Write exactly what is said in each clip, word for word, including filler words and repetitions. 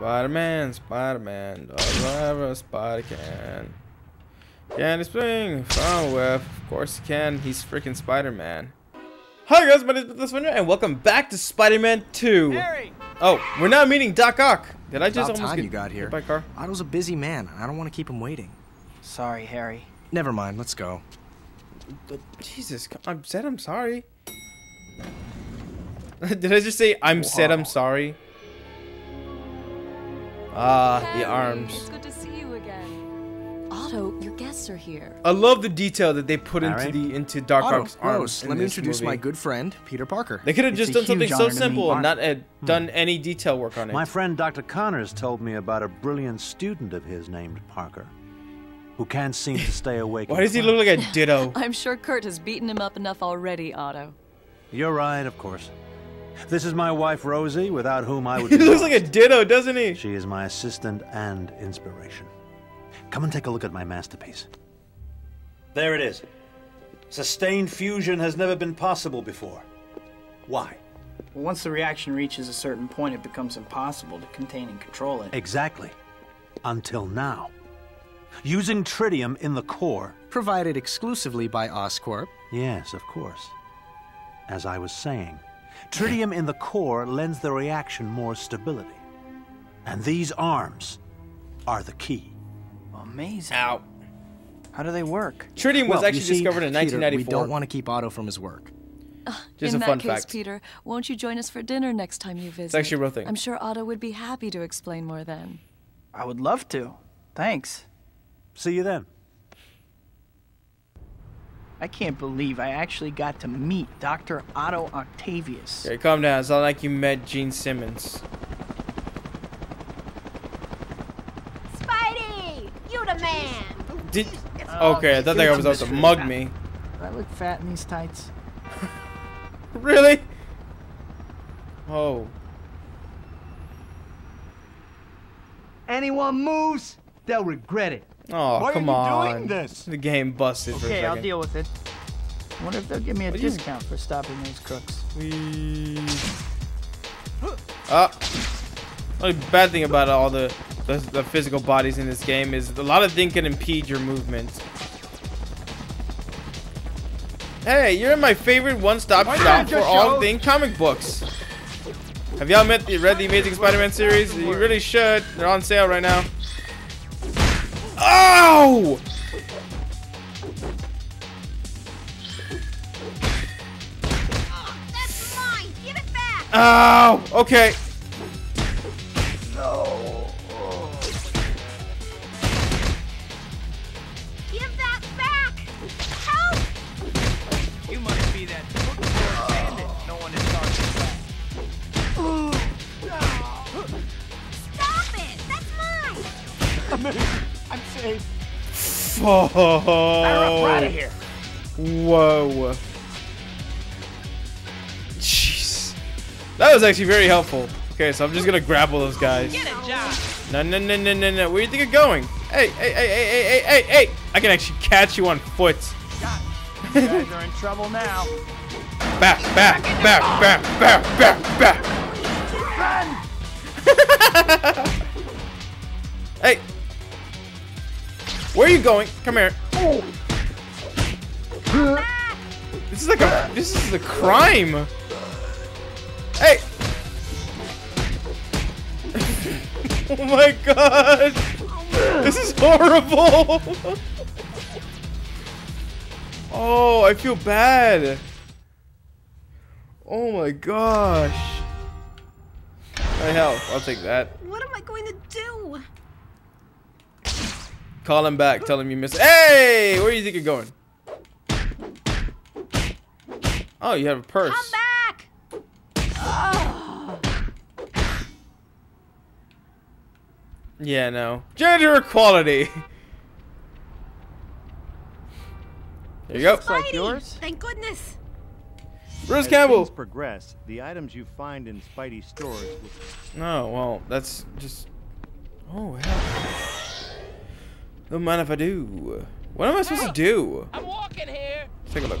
Spider-Man, Spider-Man, does whatever Spider can. Can he spring from a web? Of course he can, he's freaking Spider-Man. Hi guys, my name is This Winter, and welcome back to Spider-Man two. Harry. Oh, we're now meeting Doc Ock. Did I just About almost time get, you got here. Hit by car? Otto's a busy man, I don't want to keep him waiting. Sorry, Harry. Never mind, let's go. But Jesus, I'm said I'm sorry. Did I just say I'm wow. said I'm sorry? Ah, Harry, the arms. It's good to see you again. Otto, your guests are here. I love the detail that they put All into right. the into Darkhawk's arms. Let me introduce movie. my good friend, Peter Parker. They could have just done something so simple and not uh, hmm. done any detail work on it. My friend Doctor Connors told me about a brilliant student of his named Parker, who can't seem to stay awake. Why does he look like a ditto? I'm sure Kurt has beaten him up enough already, Otto. You're right, of course. This is my wife, Rosie, without whom I would be He looks lost. like a ditto, doesn't he? She is my assistant and inspiration. Come and take a look at my masterpiece. There it is. Sustained fusion has never been possible before. Why? Well, once the reaction reaches a certain point, it becomes impossible to contain and control it. Exactly. Until now. Using tritium in the core. Provided exclusively by Oscorp. Yes, of course. As I was saying, tritium in the core lends the reaction more stability. And these arms are the key. Amazing. Ow. How do they work? Tritium well, was actually see, discovered in Peter, nineteen ninety-four. We don't want to keep Otto from his work. Uh, Just in a that fun case, fact. Peter, won't you join us for dinner next time you visit? It's actually a real thing. I'm sure Otto would be happy to explain more then. I would love to. Thanks. See you then. I can't believe I actually got to meet Doctor Otto Octavius. Okay, calm down. It's not like you met Gene Simmons. Spidey! You the man! Did, okay, I thought that guy was out to mug me. Do I look fat in these tights? Really? Oh. Anyone moves, they'll regret it. Oh, Why come are you on. Doing this? The game busted okay, for a second. Okay, I'll deal with it. I wonder if they'll give me a what discount for stopping these crooks. Please. Ah. The only bad thing about all the, the, the physical bodies in this game is a lot of things can impede your movement. Hey, you're in my favorite one-stop shop for all thing comic books. Have y'all met the, read the Amazing Spider-Man series? You really should. They're on sale right now. Oh! Oh, that's mine. Give it back. Oh, okay. No. Give that back. Help! You must be that book oh. bandit. No one is talking about. Stop it. That's mine. Amazing. I'm safe. Fuck. I'm right out of here. Whoa. Jeez. That was actually very helpful. Okay, so I'm just gonna grapple those guys. Get it, John. No, no, no, no, no, no. Where do you think you're going? Hey, hey, hey, hey, hey, hey, hey, hey. I can actually catch you on foot. God, you guys are in trouble now. Back, back, back, back, back, back, back. Run. Hey. Where are you going? Come here. Oh. This is like a this is a crime. Hey. Oh my god. This is horrible. Oh, I feel bad. Oh my gosh. My health. I'll take that. What am I going to do? Call him back, tell him you missed. Hey! Where do you think you're going? Oh, you have a purse. Come back! Oh. Yeah, no. Gender equality! There you go. Looks like yours. Thank goodness. Bruce Campbell! As things progress, the items you find in Spidey stores will... Oh, well, that's just... Oh, hell. Don't mind if I do. What am I supposed to do? I'm walking here. Let's take a look.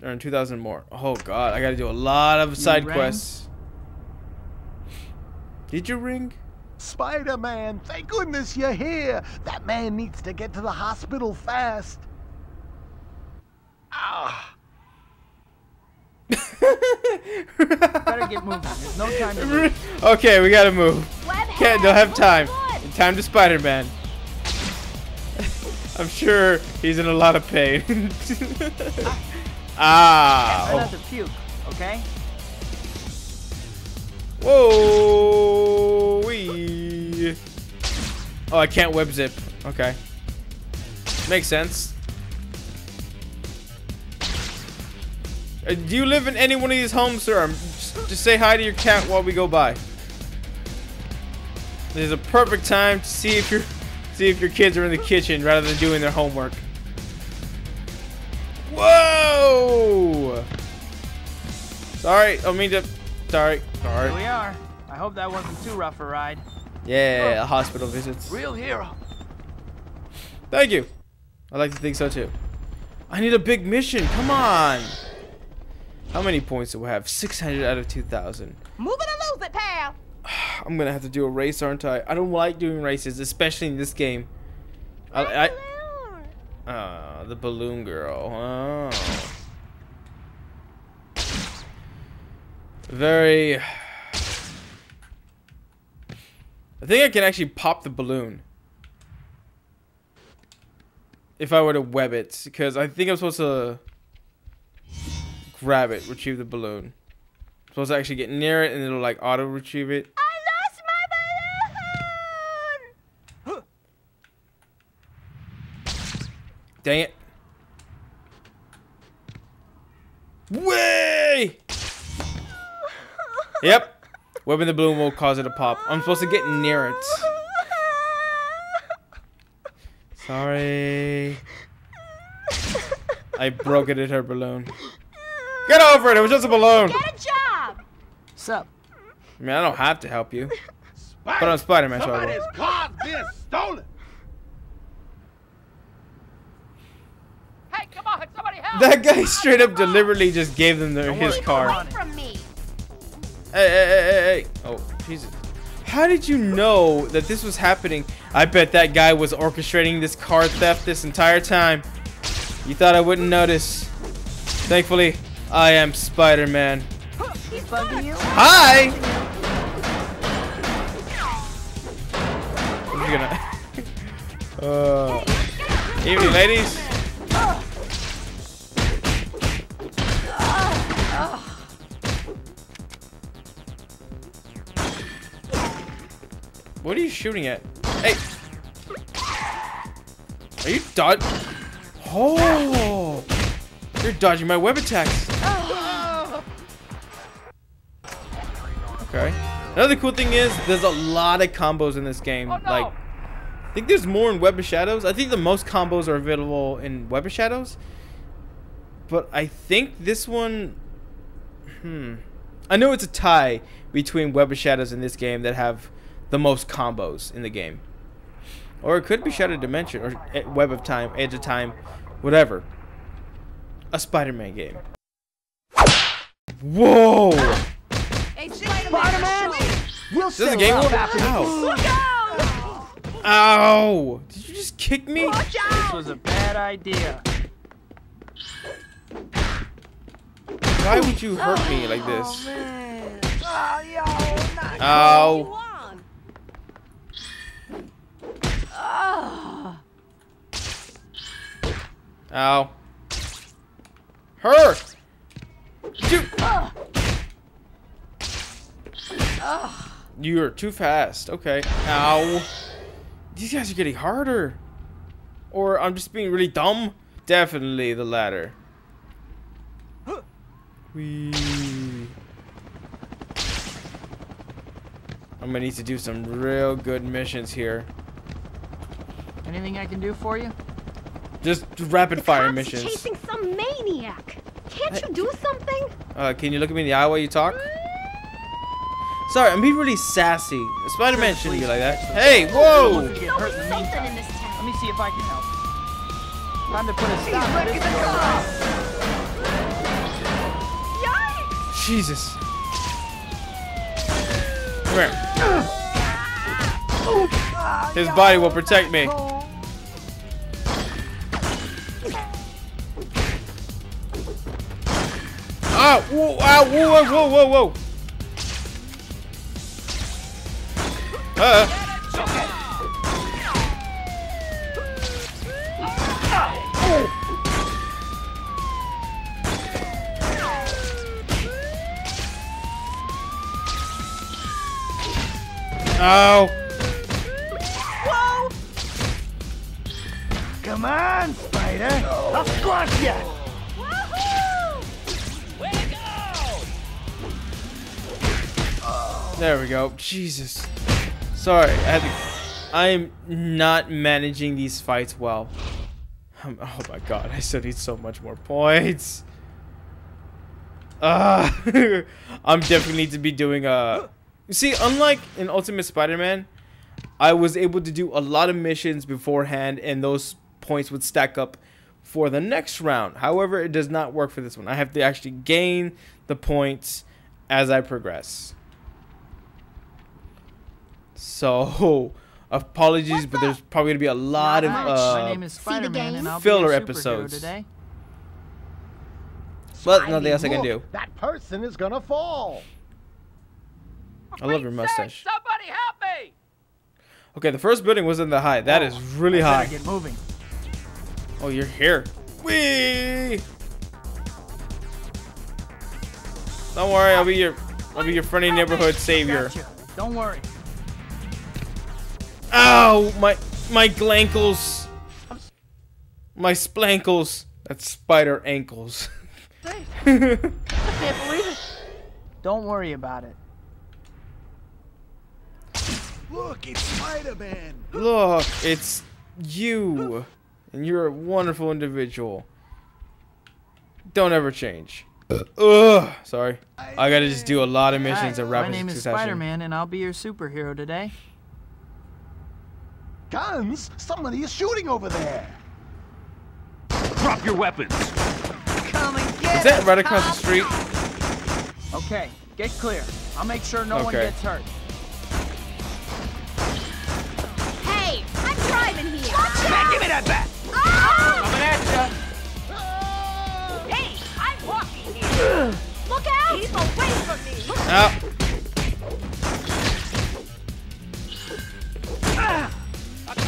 Earn two thousand more. Oh god, I gotta do a lot of side quests. Did you ring? Spider-Man, thank goodness you're here. That man needs to get to the hospital fast. Ah. Better get moving. There's no time to move. Okay, we gotta move. Can't, don't have time. Time to Spider-Man. I'm sure he's in a lot of pain. Ah. I'm about to puke, okay? Whoa! Wee. Oh, I can't web zip. Okay, makes sense. Uh, do you live in any one of these homes, sir? I'm just, just say hi to your cat while we go by. This is a perfect time to see if your see if your kids are in the kitchen rather than doing their homework. Whoa! Sorry, I don't mean to. Sorry. Sorry. Here we are. I hope that wasn't too rough a ride. Yeah, oh. Hospital visits. Real hero. Thank you. I like to think so too. I need a big mission. Come on. How many points do we have? six hundred out of two thousand. Move it or lose it, pal. I'm gonna have to do a race, aren't I? I don't like doing races, especially in this game. I. I uh, the balloon girl. Oh. Very. I think I can actually pop the balloon if I were to web it, because I think I'm supposed to grab it, retrieve the balloon. I'm supposed to actually get near it, and it'll like auto retrieve it. I lost my balloon! Dang it! Way! Yep. Webbing the balloon will cause it to pop. I'm supposed to get near it. Sorry. I broke it at her balloon. Get over it. It was just a balloon. Get a job. Sup? I mean, I don't have to help you. Spider but I'm Spider-Man. Somebody's car's being stolen. Hey, come on. Somebody help. That guy straight up deliberately just gave them their, his car. Away from me. Hey, hey, hey, hey, oh, Jesus. How did you know that this was happening? I bet that guy was orchestrating this car theft this entire time. You thought I wouldn't notice. Thankfully, I am Spider-Man. Hi! I'm just gonna... uh, evening, ladies. What are you shooting at? Hey! Are you dodge? Oh! You're dodging my web attacks. Okay. Another cool thing is there's a lot of combos in this game. Oh, no. Like, I think there's more in Web of Shadows. I think the most combos are available in Web of Shadows. But I think this one... Hmm. I know it's a tie between Web of Shadows and this game that have... the most combos in the game, or it could be Shattered Dimension or Web of Time, Edge of Time, whatever. A Spider-Man game. Whoa! Hey, Spider-Man! We'll this is a game. Ow! Ow! Did you just kick me? This was a bad idea. Why would you hurt me like this? Ow! Ow. Her! Dude! Uh. Uh. You are too fast. Okay. Ow. These guys are getting harder. Or I'm just being really dumb. Definitely the latter. Wee. I'm gonna need to do some real good missions here. Anything I can do for you? Just rapid fire missions. The cops are chasing some maniac. Can't you do something? Uh, can you look at me in the eye while you talk? Sorry, I'm being really sassy. Spider-Man shouldn't be like that. Hey, whoa! Let me see if I can help. Time to put a stop to this. Jesus. Come here. His body will protect me. Oh, whoa, whoa, whoa, whoa, whoa. Uh oh. Whoa. Come on, Spider. I'll squash ya. There we go. Jesus. Sorry, I had to, I am not managing these fights well. I'm, oh my god, I still need so much more points. Uh, I'm definitely need to be doing a... See, unlike in Ultimate Spider-Man, I was able to do a lot of missions beforehand, and those points would stack up for the next round. However, it does not work for this one. I have to actually gain the points as I progress. So, apologies, but there's probably going to be a lot of uh, filler episodes. Today. But nothing else I can do. That person is going to fall. I love your mustache. Somebody help me! Okay, the first building wasn't that high. That is really high. Get moving. Oh, you're here. Whee! Don't worry, I'll be your, I'll be your friendly neighborhood savior. Don't worry. Ow! My my glankles, my splankles. That's spider ankles. I can't believe it. Don't worry about it. Look, it's Spider-Man. Look, it's you, and you're a wonderful individual. Don't ever change. Ugh. Sorry. I gotta just do a lot of missions and rapid succession. My name is Spider-Man, and I'll be your superhero today. Guns! Somebody is shooting over there! Drop your weapons! Come and get is that right across the street? Okay, get clear. I'll make sure no okay. one gets hurt. Hey, I'm driving here! Watch out! Give me that bat! Ah! Coming at ya! Ah! Hey, I'm walking here! Look out! He's away from me! Look out!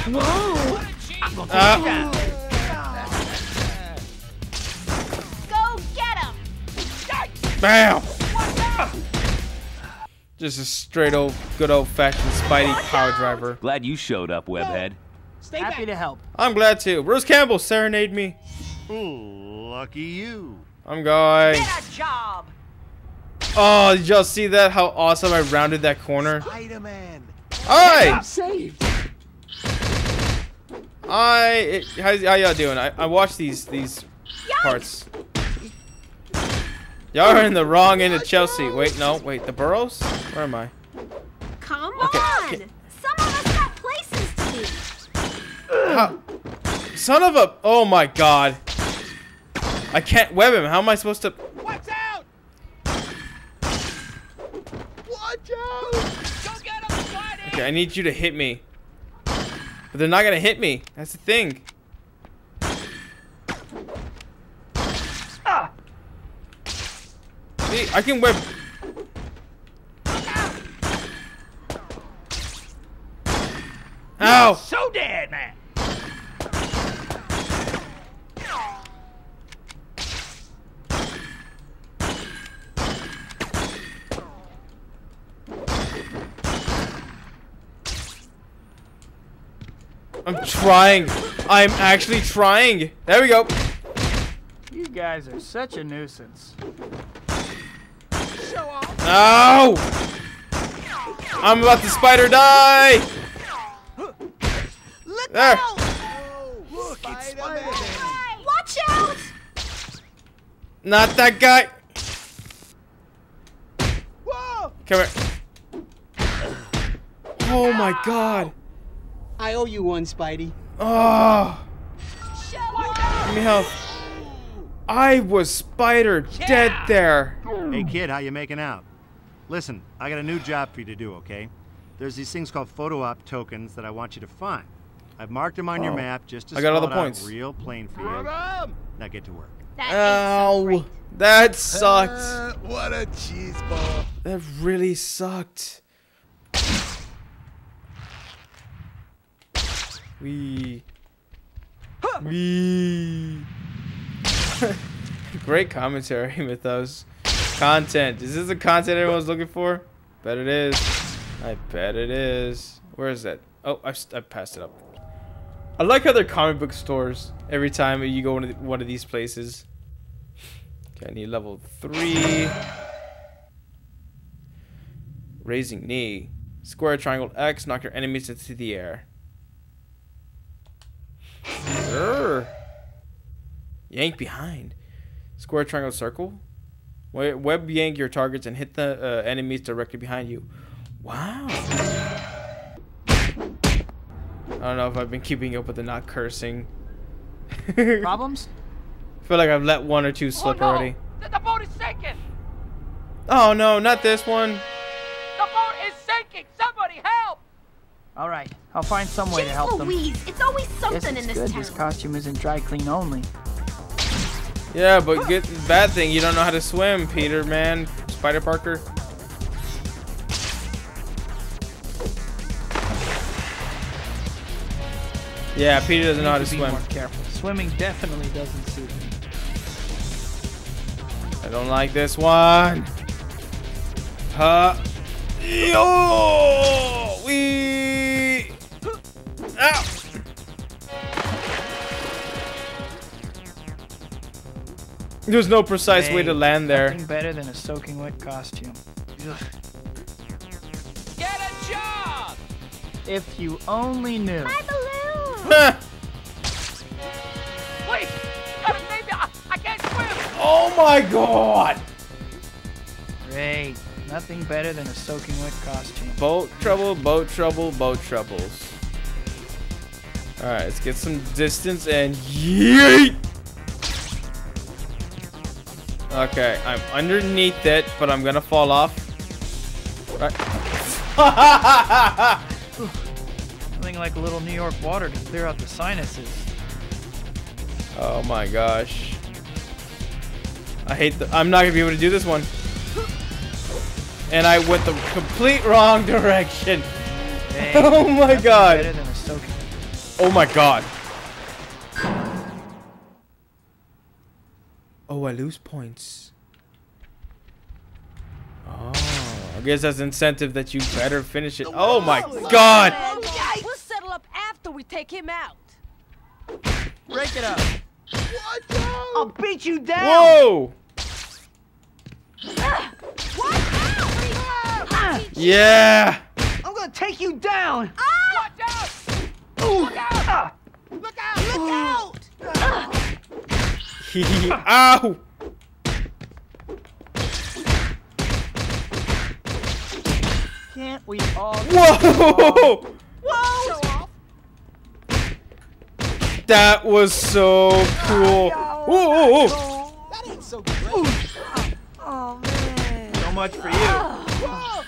Whoa! Uh. Go get him! Bam! Just a straight old, good old-fashioned Spidey power driver. Glad you showed up, Webhead. Stay happy back. to help. I'm glad to. Bruce Campbell, serenade me. Ooh, lucky you. I'm going. Get a job. Oh, did y'all see that? How awesome! I rounded that corner. Spider-Man. Alright. Saved. I it, how, how y'all doing? I, I watch these these parts. Y'all are in the wrong end of Chelsea. Wait, no, wait, the boroughs? Where am I? Come okay. on! Some of us got places to be. How? Son of a! Oh my God! I can't web him. How am I supposed to? Watch out! Watch out! Go get him, Spidey! Okay, I need you to hit me. But they're not gonna hit me. That's the thing. Ah. See, I can whip. Ow! So dead, man. I'm trying. I'm actually trying. There we go. You guys are such a nuisance. Show off. No! I'm about to spider die. Let there. Go. Look, it's Spider-Man. Watch out! Not that guy. Whoa. Come here. Oh my God. I owe you one, Spidey. Oh. Give me help. I was spider yeah. dead there. Hey, kid, how you making out? Listen, I got a new job for you to do, okay? there's these things called photo op tokens that I want you to find. I've marked them on oh. your map just to I got all the points. Real plain field. Now get to work. That Ow! So that sucked. Uh, what a cheese ball. That really sucked. Wee. Huh. Wee. Great commentary, Mythos. Content. Is this the content everyone's looking for? Bet it is. I bet it is. Where is that? Oh, I've, I've passed it up. I like how they're comic book stores every time you go into one of these places. Okay, I need level three. Raising knee. Square, triangle, X. Knock your enemies into the air. Urgh. Yank behind. Square, triangle, circle. Web yank your targets and hit the uh, enemies directly behind you. Wow. I don't know if I've been keeping up with the not cursing. Problems? I feel like I've let one or two slip oh, no. already. The, the boat is sinking! Oh no, not this one! The boat is sinking! Somebody help! All right, I'll find some way Jeez to help Louise. them. It's always something Guess it's in this good. town. This costume isn't dry clean only. Yeah, but get the bad thing, you don't know how to swim, Peter, man. Spider Parker. Yeah, Peter doesn't know how to swim. More careful. Swimming definitely doesn't suit me. I don't like this one. Huh? Yo! Wee! Ow! There's no precise hey, way to land there. Nothing better than a soaking wet costume. Ugh. Get a job! If you only knew. My balloon! Wait! You gotta save me! I, I can't swim! Oh my god! Great. Nothing better than a soaking wet costume. Boat trouble, boat trouble, boat troubles. Alright, let's get some distance and yeet! Okay, I'm underneath it, but I'm gonna fall off. Right. Something like a little New York water to clear out the sinuses. Oh my gosh. I hate the- I'm not gonna be able to do this one. And I went the complete wrong direction. Dang, oh my god. Better than a soaking. Oh my god. Oh, I lose points. Oh, I guess that's incentive that you better finish it. Oh my god! We'll settle up after we take him out. Break it up. I'll beat you down. Whoa! Yeah! I'm gonna take you down. Watch out! Look out! Look out! Look out! Ow! Can't we all? Whoa! Whoa! That was so cool. Oh, no, whoa! Whoa! Whoa! That ain't so great. Oh man! So much for you. Whoa!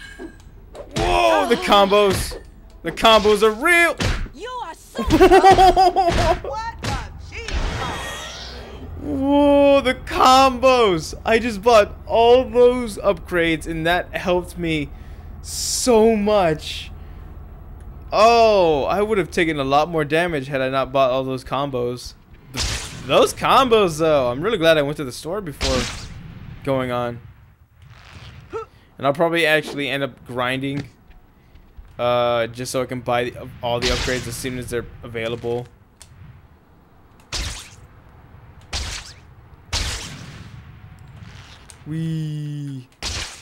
Whoa! The combos. The combos are real. You are so. What? Whoa, the combos! I just bought all those upgrades and that helped me so much. Oh, I would have taken a lot more damage had I not bought all those combos. Those combos though, I'm really glad I went to the store before going on. And I'll probably actually end up grinding uh, just so I can buy all the upgrades as soon as they're available. Wee.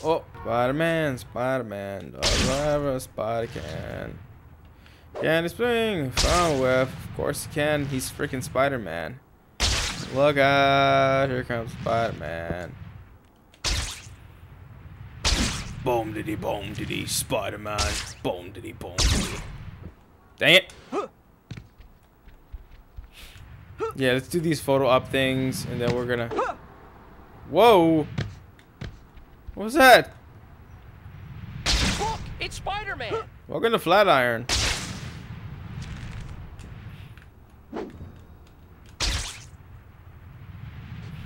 Oh, Spider-Man, Spider-Man, whatever Spider can. Can he swing? From web. Of course he can. He's freaking Spider-Man. Look out! Here comes Spider-Man. Boom diddy, boom diddy, Spider-Man. Boom diddy, boom diddy. Dang it! Yeah, let's do these photo op things, and then we're gonna. Whoa! What was that? Look, it's Spider-Man. Welcome to Flatiron.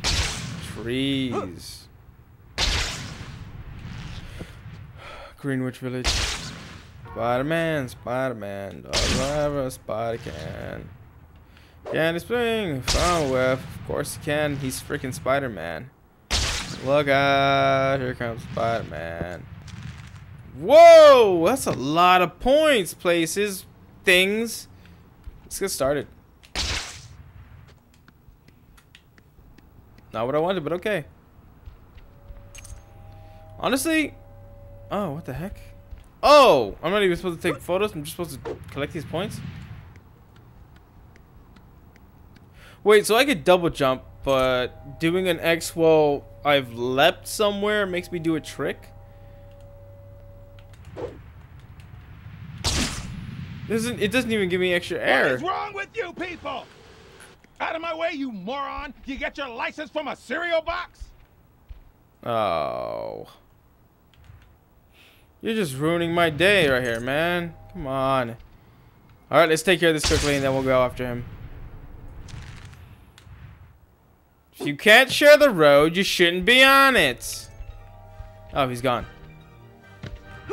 Trees. Greenwich Village. Spider-Man, Spider-Man, whatever Spider can. Can he spring? Found web. Of course he can. He's freaking Spider-Man. Look out! Here comes Spider-Man. Whoa! That's a lot of points, places, things. Let's get started. Not what I wanted, but okay. Honestly, oh, what the heck? Oh, I'm not even supposed to take photos. I'm just supposed to collect these points. Wait, so I could double jump, but doing an X while I've leapt somewhere makes me do a trick? Doesn't, it doesn't even give me extra air. What is wrong with you people? Out of my way, you moron! You get your license from a cereal box? Oh. You're just ruining my day right here, man. Come on. Alright, let's take care of this quickly and then we'll go after him. If you can't share the road, you shouldn't be on it. Oh, he's gone.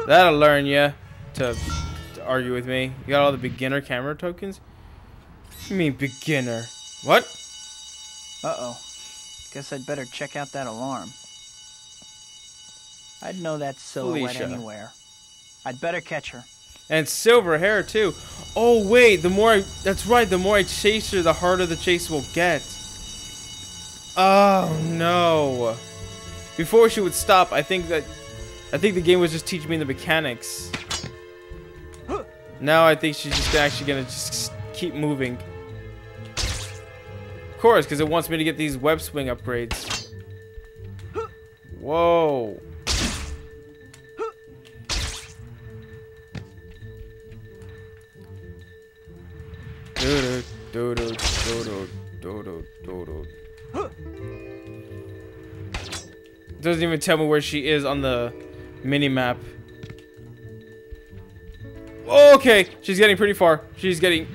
That'll learn you to, to argue with me. You got all the beginner camera tokens? What do you mean beginner? What? Uh-oh. Guess I'd better check out that alarm. I'd know that silhouette Felicia. Anywhere. I'd better catch her. And silver hair, too. Oh, wait. The more I... That's right. The more I chase her, the harder the chase will get. Oh, no. Before she would stop, I think that... I think the game was just teaching me the mechanics. Now I think she's just actually going to just keep moving. Of course, because it wants me to get these web swing upgrades. Whoa. Do do do do do do do do. Doesn't even tell me where she is on the mini map. Okay, she's getting pretty far. She's getting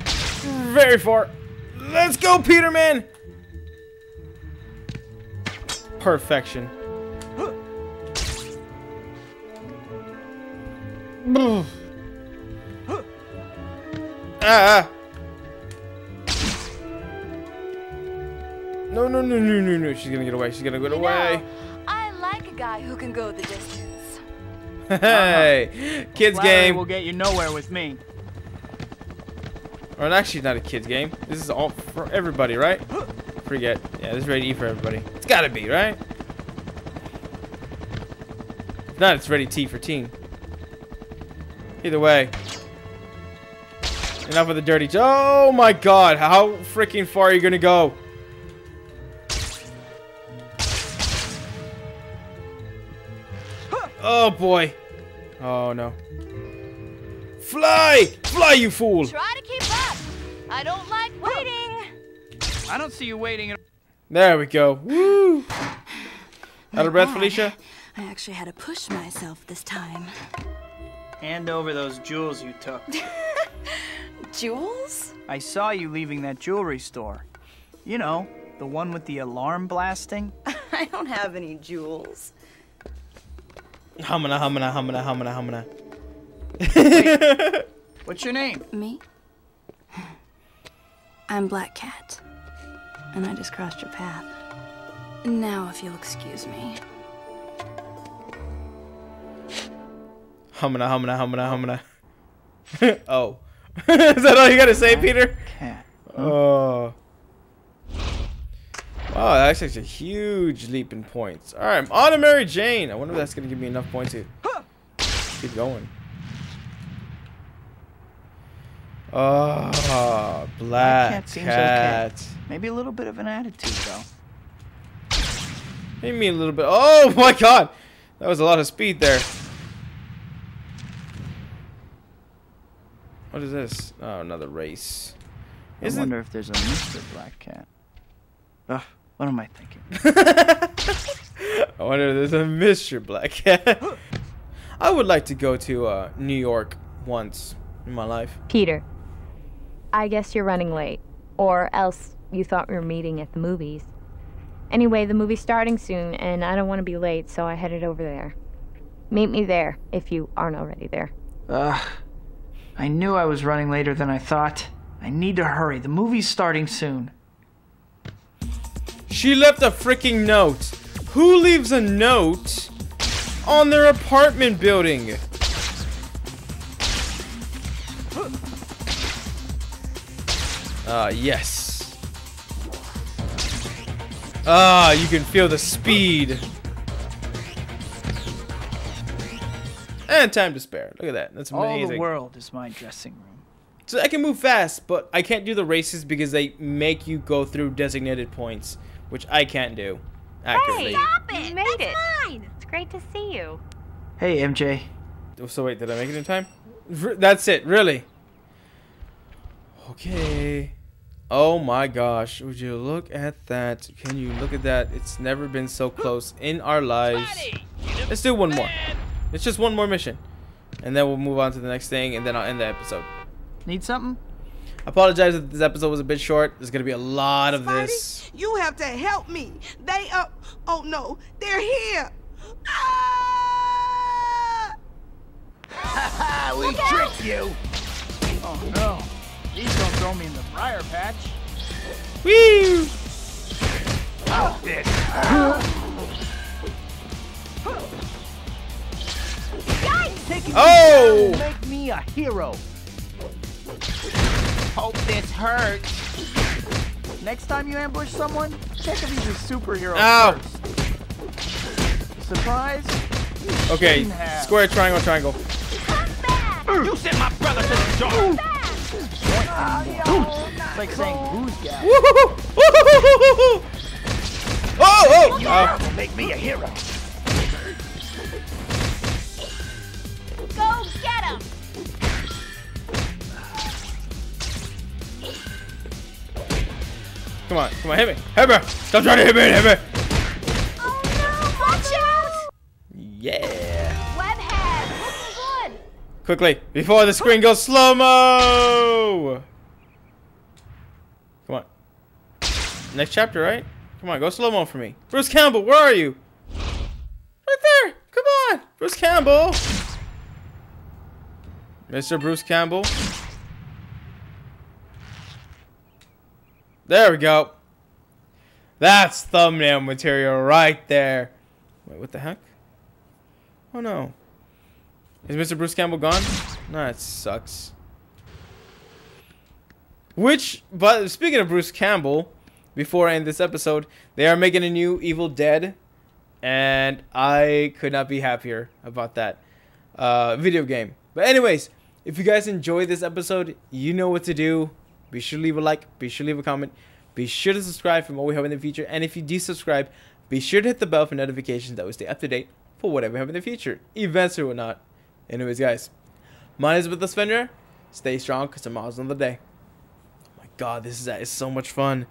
very far. Let's go, Peterman. Perfection. Ah. No, no, no, no, no, no. She's gonna get away. She's gonna get you away. Know, I like a guy who can go the distance. Hey, kids well, game. Will get you nowhere with me. Or actually, not a kids game. This is all for everybody, right? Forget. Yeah, this is rated E for everybody. It's gotta be, right? If not, it's rated T for teen. Either way. Enough of the dirty. Oh my God! How freaking far are you gonna go? Oh boy. Oh no. Fly! Fly, you fool! Try to keep up. I don't like waiting. I don't see you waiting. There we go. Woo! Out of breath, Felicia? I actually had to push myself this time. Hand over those jewels you took. Jewels? I saw you leaving that jewelry store. You know, the one with the alarm blasting. I don't have any jewels. Humana, humana, humana, humana, humana. Wait, what's your name? Me? I'm Black Cat. And I just crossed your path. Now, if you'll excuse me. Humana, humana, humana, humana. Oh. Is that all you gotta say, Black Peter? Cat. Oh. Wow, that's actually a huge leap in points. Alright, I'm on to Mary Jane. I wonder if that's going to give me enough points to keep going. Oh, Black Cat. Seems cat. Okay. Maybe a little bit of an attitude, though. Maybe mean a little bit. Oh, my God. That was a lot of speed there. What is this? Oh, another race. Is I wonder it? If there's a Mister Black Cat. Ugh. What am I thinking? I wonder if there's a Mister Black Cat. I would like to go to uh, New York once in my life. Peter, I guess you're running late, or else you thought we were meeting at the movies. Anyway, the movie's starting soon, and I don't want to be late, so I headed over there. Meet me there, if you aren't already there. Ugh. I knew I was running later than I thought. I need to hurry. The movie's starting soon. She left a freaking note. Who leaves a note on their apartment building? Ah, uh, yes. Ah, you can feel the speed. And time to spare. Look at that. That's amazing. All the world is my dressing room. So I can move fast, but I can't do the races because they make you go through designated points, which I can't do accurately. Hey, stop it! You made it. Mine. It's great to see you. Hey, M J. Oh, so wait, did I make it in time? R that's it, really? Okay. Oh my gosh! Would you look at that? Can you look at that? It's never been so close in our lives. Let's do one more. It's just one more mission, and then we'll move on to the next thing, and then I'll end the episode. Need something? I apologize if this episode was a bit short. There's gonna be a lot of this. Spidey, you have to help me. They up. Oh no, they're here. Ah! We okay. tricked you. Oh no! Please don't throw me in the briar patch. Woo! Oh, this. Oh! Me make me a hero. Hope this hurts. Next time you ambush someone, check if he's a superhero Ow. first. Surprise? You okay, square, triangle, triangle. You sent my brother to the door. It's like saying, who's that? Oh, oh! You oh. make me a hero. Go get him! Come on, come on, hit me, hit me! Stop trying to hit me, hit me! Oh no, watch out! Yeah! Webhead, looking good! Quickly, before the screen goes slow-mo! Come on. Next chapter, right? Come on, go slow-mo for me. Bruce Campbell, where are you? Right there! Come on! Bruce Campbell! Mister Bruce Campbell. There we go. That's thumbnail material right there. Wait, what the heck? Oh no. Is Mister Bruce Campbell gone? Nah, it sucks. Which, but speaking of Bruce Campbell, before I end this episode, they are making a new Evil Dead, and I could not be happier about that uh, video game. But anyways, if you guys enjoyed this episode, you know what to do. Be sure to leave a like. Be sure to leave a comment. Be sure to subscribe for more we have in the future. And if you do subscribe, be sure to hit the bell for notifications. That will stay up to date for whatever we have in the future. Events or whatnot. Anyways, guys. Mine is with the Spender. Stay strong because tomorrow's another day. Oh my god, this is, that is so much fun.